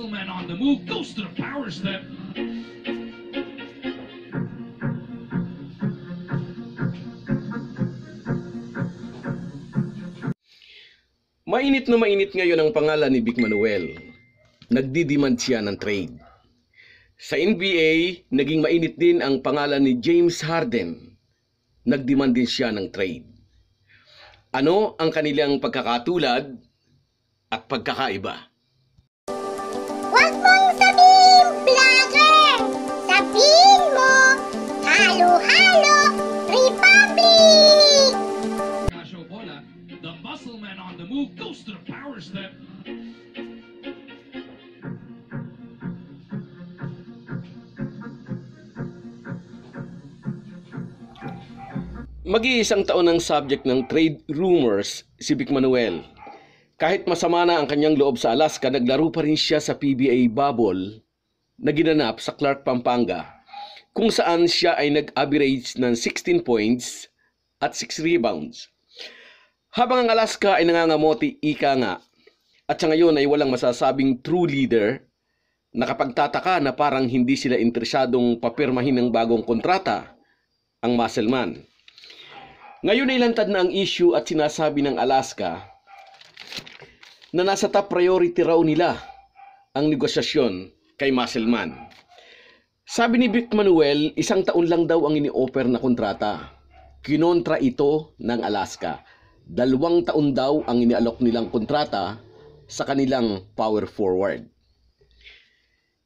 Muscleman on the move, goes to the power step. Mainit na mainit ngayon ang pangalan ni Vic Manuel. Nagdidemand siya ng trade. Sa NBA, naging mainit din ang pangalan ni James Harden. Nagdemand din siya ng trade. Ano ang kanilang pagkakatulad at pagkakaiba? Huwag mong sabihin, vlogger! Sabihin mo, halo-halo, Republic! Casio bola, the muscle man on the move goes to the power step. Mag-iisang taon ang subject ng trade rumors si Vic Manuel. Kahit masama na ang kanyang loob sa Alaska, naglaro pa rin siya sa PBA bubble na ginanap sa Clark Pampanga, kung saan siya ay nag-average ng 16 points at 6 rebounds. Habang ang Alaska ay nangangamoti ika nga, at sa ngayon ay walang masasabing true leader, nakapagtataka na parang hindi sila interesadong papirmahin ng bagong kontrata ang muscleman. Ngayon ay lantad na ang issue at sinasabi ng Alaska na nasa top priority raw nila ang negosasyon kay Muscleman. Sabi ni Vic Manuel, isang taon lang daw ang ini-offer na kontrata. Kinontra ito ng Alaska. 2 taon daw ang inialok nilang kontrata sa kanilang power forward.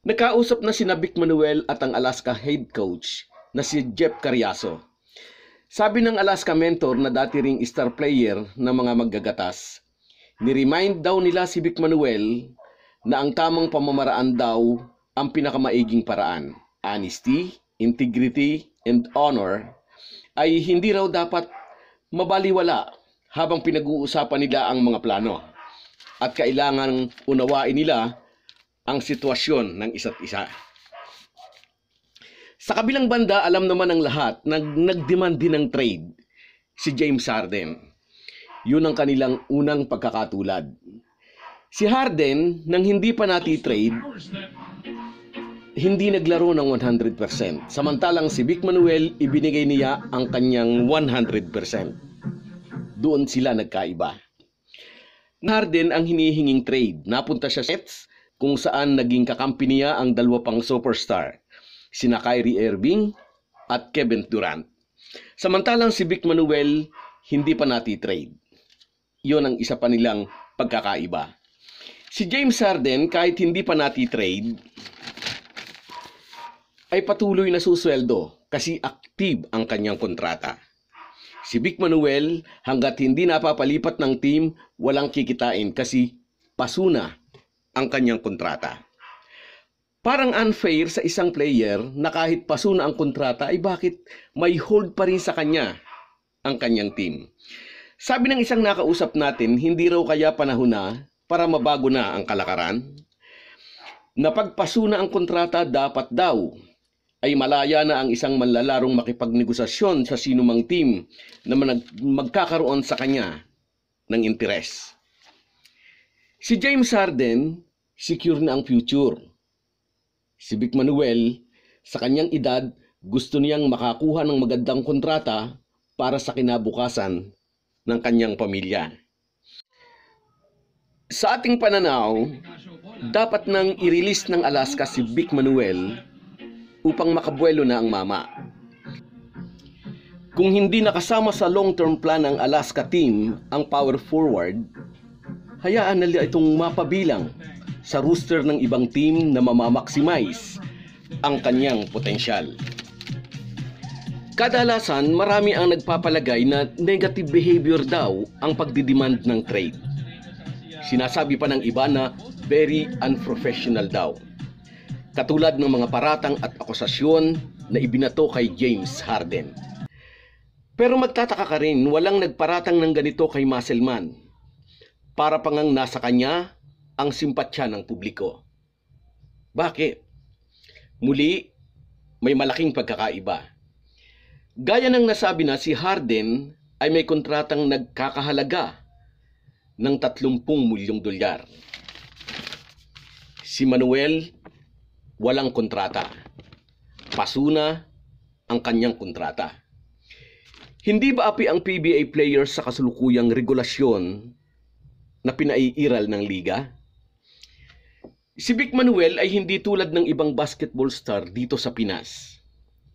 Nakausap na sina Vic Manuel at ang Alaska head coach na si Jeff Cariaso. Sabi ng Alaska mentor na dati ring star player ng mga maggagatas, ni-remind daw nila si Vic Manuel na ang tamang pamamaraan daw ang pinakamaiging paraan. Honesty, integrity, and honor ay hindi raw dapat mabaliwala habang pinag-uusapan nila ang mga plano. At kailangan unawain nila ang sitwasyon ng isa't isa. Sa kabilang banda, alam naman ng lahat na nag-demand din ng trade si James Harden. Yun ang kanilang unang pagkakatulad. Si Harden, nang hindi pa nati-trade, hindi naglaro ng 100%. Samantalang si Vic Manuel, ibinigay niya ang kanyang 100%. Doon sila nagkaiba. Harden ang hinihinging trade. Napunta siya sa Nets, kung saan naging kakampi niya ang 2 pang superstar, sina Kyrie Irving at Kevin Durant. Samantalang si Vic Manuel, hindi pa nati-trade. Yon ang isa pa nilang pagkakaiba. Si James Harden, kahit hindi pa nati-trade, ay patuloy na susweldo kasi active ang kanyang kontrata. Si Vic Manuel, hanggat hindi napapalipat ng team, walang kikitain kasi pasuna ang kanyang kontrata. Parang unfair sa isang player na kahit pasuna ang kontrata, ay bakit may hold pa rin sa kanya ang kanyang team? Sabi ng isang nakausap natin, hindi raw kaya panahon na para mabago na ang kalakaran? Napagpasuna ang kontrata, dapat daw ay malaya na ang isang manlalarong makipagnegosasyon sa sinumang team na magkakaroon sa kanya ng interes. Si James Harden, secure na ang future. Si Vic Manuel, sa kanyang edad, gusto niyang makakuha ng magandang kontrata para sa kinabukasan ng kanyang pamilya. Sa ating pananaw, dapat nang i-release ng Alaska si Vic Manuel upang makabuelo na ang mama. Kung hindi nakasama sa long-term plan ng Alaska team ang power forward, hayaan nila itong mapabilang sa roster ng ibang team na mamamaximize ang kanyang potensyal. Kadalasan, marami ang nagpapalagay na negative behavior daw ang pagdidemand ng trade. Sinasabi pa ng iba na very unprofessional daw. Katulad ng mga paratang at akusasyon na ibinato kay James Harden. Pero magtataka ka rin, walang nagparatang ng ganito kay Muscleman. Para pangang nasa kanya ang simpatsya ng publiko. Bakit? Muli, may malaking pagkakaiba. Gaya ng nasabi na, si Harden ay may kontratang nagkakahalaga ng $30 milyong. Si Manuel, walang kontrata. Pasuna ang kanyang kontrata. Hindi ba api ang PBA players sa kasalukuyang regulasyon na pinaiiral ng liga? Si Vic Manuel ay hindi tulad ng ibang basketball star dito sa Pinas.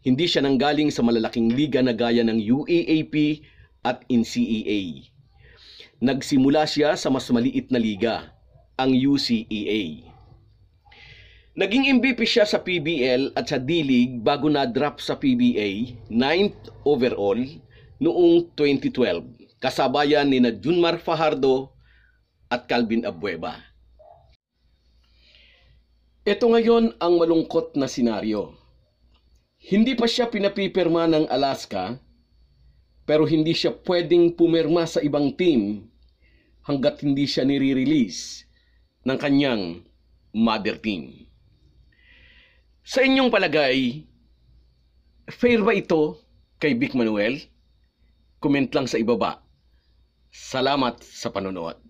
Hindi siya nanggaling sa malalaking liga na gaya ng UAAP at NCAA. Nagsimula siya sa mas maliit na liga, ang UCEA. Naging MVP siya sa PBL at sa D-League bago na-drop sa PBA, 9th overall, noong 2012, kasabayan ni na Junmar Fajardo at Calvin Abueva. Ito ngayon ang malungkot na senaryo. Hindi pa siya pinapipirma ng Alaska, pero hindi siya pwedeng pumirma sa ibang team hanggat hindi siya nire-release ng kanyang mother team. Sa inyong palagay, fair ba ito kay Vic Manuel? Comment lang sa ibaba. Salamat sa panonood.